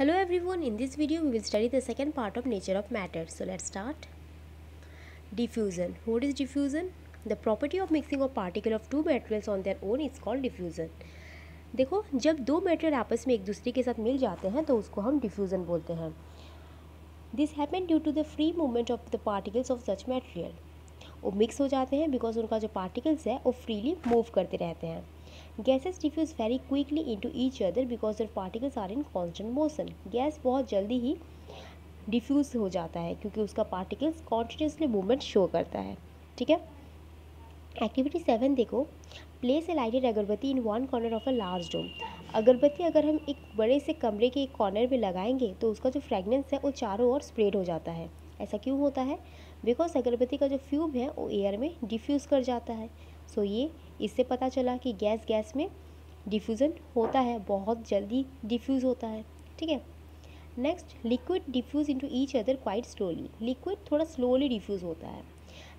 Hello everyone, in this video we will study the second part of nature of matter. So let's start. Diffusion. What is diffusion? The property of mixing of particle of two materials on their own is called diffusion. देखो जब दो material आपस में एक दूसरे के साथ मिल जाते हैं तो उसको हम डिफ्यूज़न बोलते हैं. This happen due to the free movement of the particles of such material. वो मिक्स हो जाते हैं बिकॉज उनका जो पार्टिकल्स है वो फ्रीली मूव करते रहते हैं. Gases diffuse very quickly into each other because their particles are in constant motion. Gas बहुत जल्दी ही डिफ्यूज़ हो जाता है क्योंकि उसका पार्टिकल्स कॉन्टिन्यूसली मूवमेंट शो करता है. ठीक है. एक्टिविटी 7 देखो. Place a lighted agarbatti in one corner of a large room. अगरबत्ती अगर हम एक बड़े से कमरे के एक कॉर्नर में लगाएंगे तो उसका जो फ्रेगनेंस है वो चारों ओर स्प्रेड हो जाता है. ऐसा क्यों होता है? बिकॉज अगरबत्ती का जो फ्यूम है वो एयर में डिफ्यूज़ कर जाता है. सो ये इससे पता चला कि गैस में डिफ्यूज़न होता है, बहुत जल्दी डिफ्यूज़ होता है. ठीक है. Next, liquid diffuse into each other quite slowly. Liquid थोड़ा स्लोली डिफ्यूज़ होता है.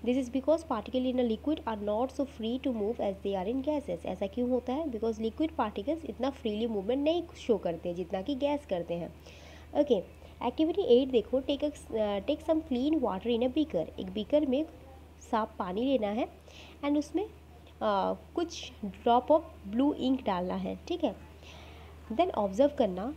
This is because particle in a liquid are not so free to move as they are in gases. ऐसा क्यों होता है? बिकॉज लिक्विड पार्टिकल्स इतना freely movement नहीं show करते हैं जितना कि गैस करते हैं. ओके. एक्टिविटी 8 देखो. Take some clean water in a beaker. एक बीकर में साफ पानी लेना है एंड उसमें कुछ ड्रॉप ऑफ ब्लू इंक डालना है. ठीक है. देन ऑब्जर्व करना,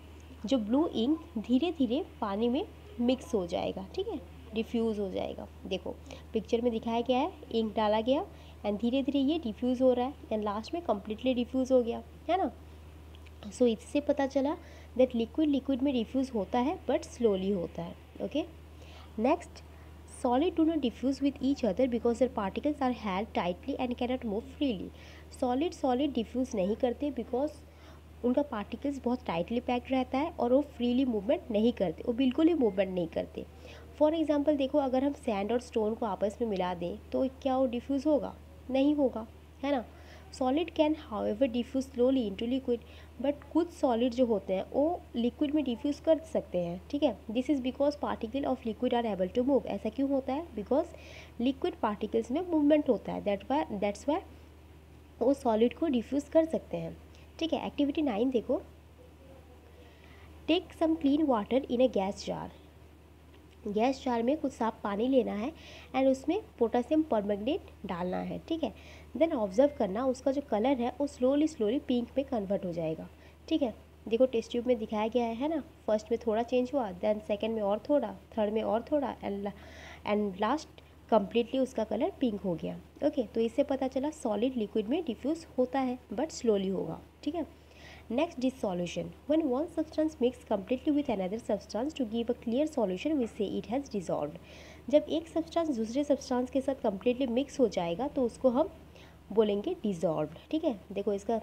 जो ब्लू इंक धीरे धीरे पानी में मिक्स हो जाएगा. ठीक है, डिफ्यूज़ हो जाएगा. देखो पिक्चर में दिखाया गया है, इंक डाला गया एंड धीरे धीरे ये डिफ्यूज़ हो रहा है एंड लास्ट में कम्प्लीटली डिफ्यूज़ हो गया, है ना. सो इससे पता चला दैट लिक्विड में डिफ्यूज़ होता है बट स्लोली होता है. Okay. Next, solid do not diffuse with each other because their particles are held tightly and can not move freely. Solid diffuse नहीं करते बिकॉज उनका पार्टिकल्स बहुत टाइटली पैक्ड रहता है और वो फ्रीली मूवमेंट नहीं करते, वो बिल्कुल ही मूवमेंट नहीं करते. फॉर एग्जाम्पल देखो, अगर हम सैंड और स्टोन को आपस में मिला दें तो क्या वो डिफ्यूज़ होगा? नहीं होगा, है ना. Solid can however diffuse slowly into liquid, but कुछ सॉलिड जो होते हैं वो लिक्विड में डिफ्यूज़ कर सकते हैं. ठीक है. This is because particle of liquid are able to move. ऐसा क्यों होता है? बिकॉज लिक्विड पार्टिकल्स में मूवमेंट होता है, दैट्स वाई वो सॉलिड को डिफ्यूज़ कर सकते हैं. ठीक है. एक्टिविटी 9 देखो. Take some clean water in a gas jar. Gas jar में कुछ साफ पानी लेना है एंड उसमें पोटेशियम परमैंगनेट डालना है. ठीक है. देन ऑब्जर्व करना, उसका जो कलर है वो स्लोली पिंक में कन्वर्ट हो जाएगा. ठीक है. देखो टेस्ट ट्यूब में दिखाया गया है ना, फर्स्ट में थोड़ा चेंज हुआ, देन सेकंड में और थोड़ा, थर्ड में और थोड़ा एंड लास्ट कम्प्लीटली उसका कलर पिंक हो गया. ओके. तो इससे पता चला सॉलिड लिक्विड में डिफ्यूज़ होता है बट स्लोली होगा. ठीक है. Next, dissolution. When one substance mixes completely with another substance to give a clear solution, we say it has dissolved. जब एक सब्सटेंस दूसरे सब्सटेंस के साथ completely मिक्स हो जाएगा तो उसको हम बोलेंगे dissolved. ठीक है. देखो इसका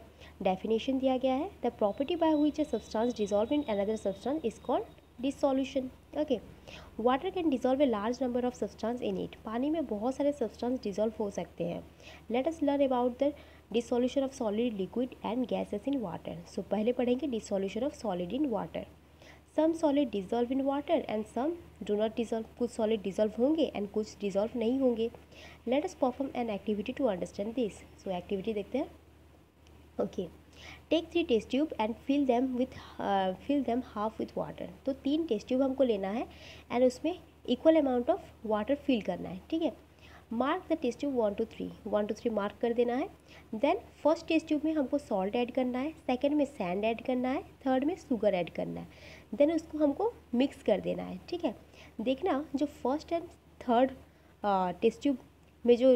definition दिया गया है. The property by which a substance dissolves in another substance is called dissolution. Okay. Water can dissolve a large number of substances in it. पानी में बहुत सारे सब्सटेंस डिजॉल्व हो सकते हैं. Let us learn about the dissolution of solid, liquid and gases in water. So पहले पढ़ेंगे dissolution of solid in water. Some solid dissolve in water and some do not dissolve. कुछ solid dissolve होंगे and कुछ dissolve नहीं होंगे. Let us perform an activity to understand this. So activity देखते हैं. Okay. Take 3 test tube and fill them half with water. तो 3 test tube हमको लेना है एंड उसमें equal amount of water fill करना है. ठीक है. Mark the test tube 1 to 3 mark कर देना है. देन फर्स्ट टेस्ट ट्यूब में हमको सॉल्ट ऐड करना है, सेकंड में सैंड ऐड करना है, थर्ड में शुगर ऐड करना है, देन उसको हमको मिक्स कर देना है. ठीक है. देखना जो first and third test tube में जो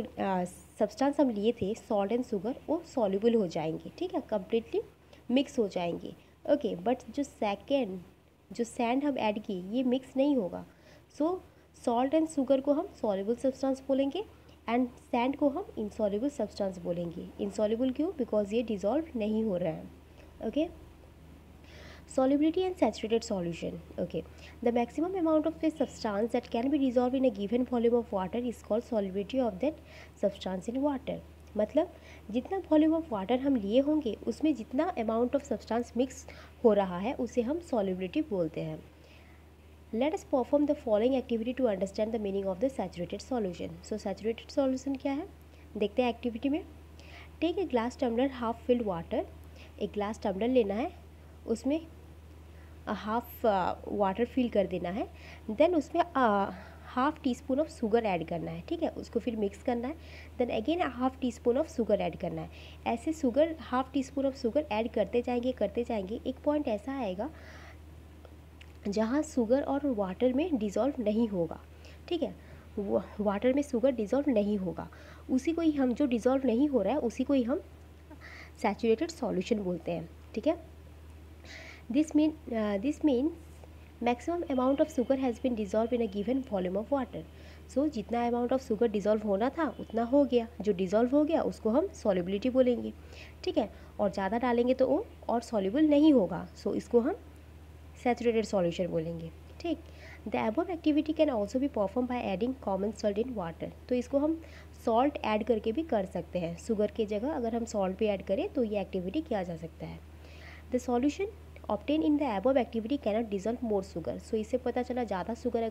सब्सटेंस हम लिए थे, सॉल्ट एंड शुगर, वो सॉल्युबल हो जाएंगे. ठीक है. कम्प्लीटली मिक्स हो जाएंगे. ओके. बट जो सेकेंड जो सैंड हम ऐड किए ये मिक्स नहीं होगा. सो सॉल्ट एंड शुगर को हम सॉल्युबल सब्सटेंस बोलेंगे एंड सैंड को हम इनसॉल्युबल सब्सटेंस बोलेंगे. इनसॉल्युबल क्यों? बिकॉज ये डिजॉल्व नहीं हो रहे हैं. Okay. Solubility and saturated solution. Okay. The maximum amount of a substance that can be dissolved in a given volume of water is called solubility of that substance in water. मतलब जितना volume of water हम लिए होंगे उसमें जितना amount of substance mix हो रहा है उसे हम सॉल्युबिलिटी बोलते हैं. Let us perform the following activity to understand the meaning of the saturated solution. So saturated solution क्या है देखते हैं एक्टिविटी में. Take a glass tumbler half filled water. एक ग्लास टम्बलर लेना है, उसमें हाफ़ वाटर फिल कर देना है। देन उसमें half teaspoon of sugar add करना है, ठीक है। उसको फिर मिक्स करना है। Then again half teaspoon of sugar add करना है। ऐसे sugar half teaspoon of sugar add करते जाएंगे। एक पॉइंट ऐसा आएगा जहाँ शुगर और वाटर में डिज़ोल्व नहीं होगा, ठीक है। वाटर में शुगर डिज़ोल्व नहीं होगा, उसी को ही हम जो डिज़ोल्व नहीं हो रहा है उसी को ही हम सैचुरेटेड सॉल्यूशन बोलते हैं, ठीक है। This means maximum amount of sugar has been dissolve in a given volume of water. So जितना अमाउंट ऑफ शुगर डिज़ोल्व होना था उतना हो गया, जो डिज़ोल्व हो गया उसको हम सॉल्युबिलिटी बोलेंगे, ठीक है। और ज़्यादा डालेंगे तो वो और सॉल्युबल नहीं होगा, सो इसको हम सैचुरेटेड सॉल्यूशन बोलेंगे, ठीक। The above activity can also भी perform by adding common salt in water. तो इसको हम सॉल्ट ऐड करके भी कर सकते हैं। शुगर की जगह अगर हम सॉल्ट भी ऐड करें तो ये एक्टिविटी किया जा सकता है। The solution obtain in the above activity cannot dissolve more sugar. So इससे पता चला ज़्यादा शुगर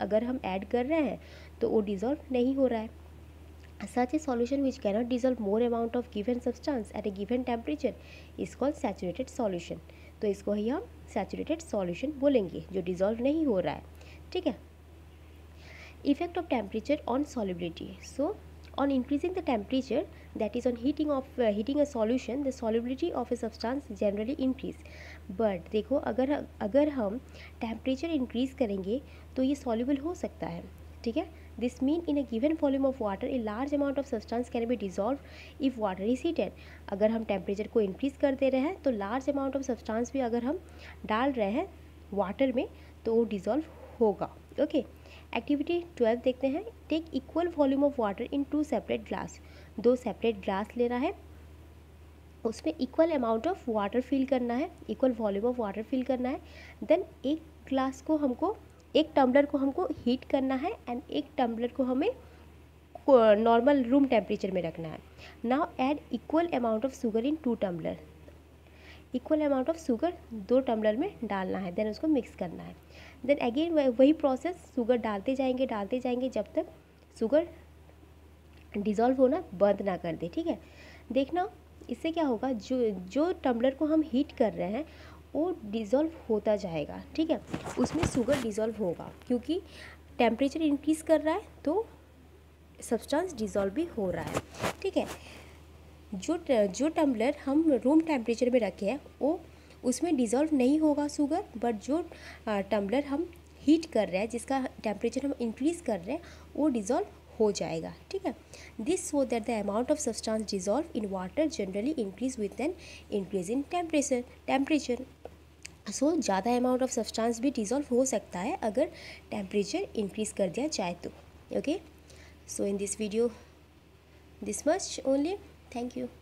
अगर हम ऐड कर रहे हैं तो वो डिजॉल्व नहीं हो रहा है। Such a solution which cannot dissolve more amount of given substance at a given temperature is called saturated solution. तो इसको ही हम सैचुरेटेड सॉल्यूशन बोलेंगे, जो डिजॉल्व नहीं हो रहा है, ठीक है। Effect of temperature on solubility. So on increasing the temperature that is on heating a solution the solubility of a substance generally increase. But देखो अगर हम टेम्परेचर इंक्रीज करेंगे तो ये सॉल्युबल हो सकता है, ठीक है। This mean in a given volume of water a large amount of substance can be dissolve if water is heated. अगर हम टेम्परेचर को इंक्रीज़ कर दे रहे हैं तो लार्ज अमाउंट ऑफ सब्सटेंस भी अगर हम डाल रहे हैं वाटर में तो वो डिजॉल्व होगा, ओके। एक्टिविटी 12 देखते हैं। Take equal volume of water in two separate glass. दो सेपरेट ग्लास लेना है, उसमें equal amount of water fill करना है, equal volume of water fill करना है। देन एक टम्बलर को हमको हीट करना है एंड एक टम्बलर को हमें नॉर्मल रूम टेम्परेचर में रखना है। Now add equal amount of sugar in two tumbler. Equal amount of sugar दो टम्बलर में डालना है, देन उसको मिक्स करना है। देन अगेन वही प्रोसेस, शुगर डालते जाएंगे जब तक शुगर डिज़ोल्व होना बंद ना कर दे, ठीक है। देखना इससे क्या होगा, जो टम्बलर को हम हीट कर रहे हैं वो डिज़ोल्व होता जाएगा, ठीक है। उसमें शुगर डिज़ोल्व होगा क्योंकि टेम्परेचर इंक्रीज़ कर रहा है तो सब्सटेंस डिज़ोल्व भी हो रहा है, ठीक है। जो टम्बलर हम रूम टेम्परेचर में रखे हैं वो उसमें डिज़ोल्व नहीं होगा शुगर, बट जो टम्बलर हम हीट कर रहे हैं जिसका टेम्परेचर हम इंक्रीज़ कर रहे हैं वो डिज़ोल्व हो जाएगा, ठीक है। This so that the amount of substance dissolve in water generally increase with an increase in temperature. So ज़्यादा अमाउंट ऑफ सब्सटेंस भी डिजॉल्व हो सकता है अगर टेम्परेचर इंक्रीज कर दिया जाए तो, okay. So in this video this much only, thank you.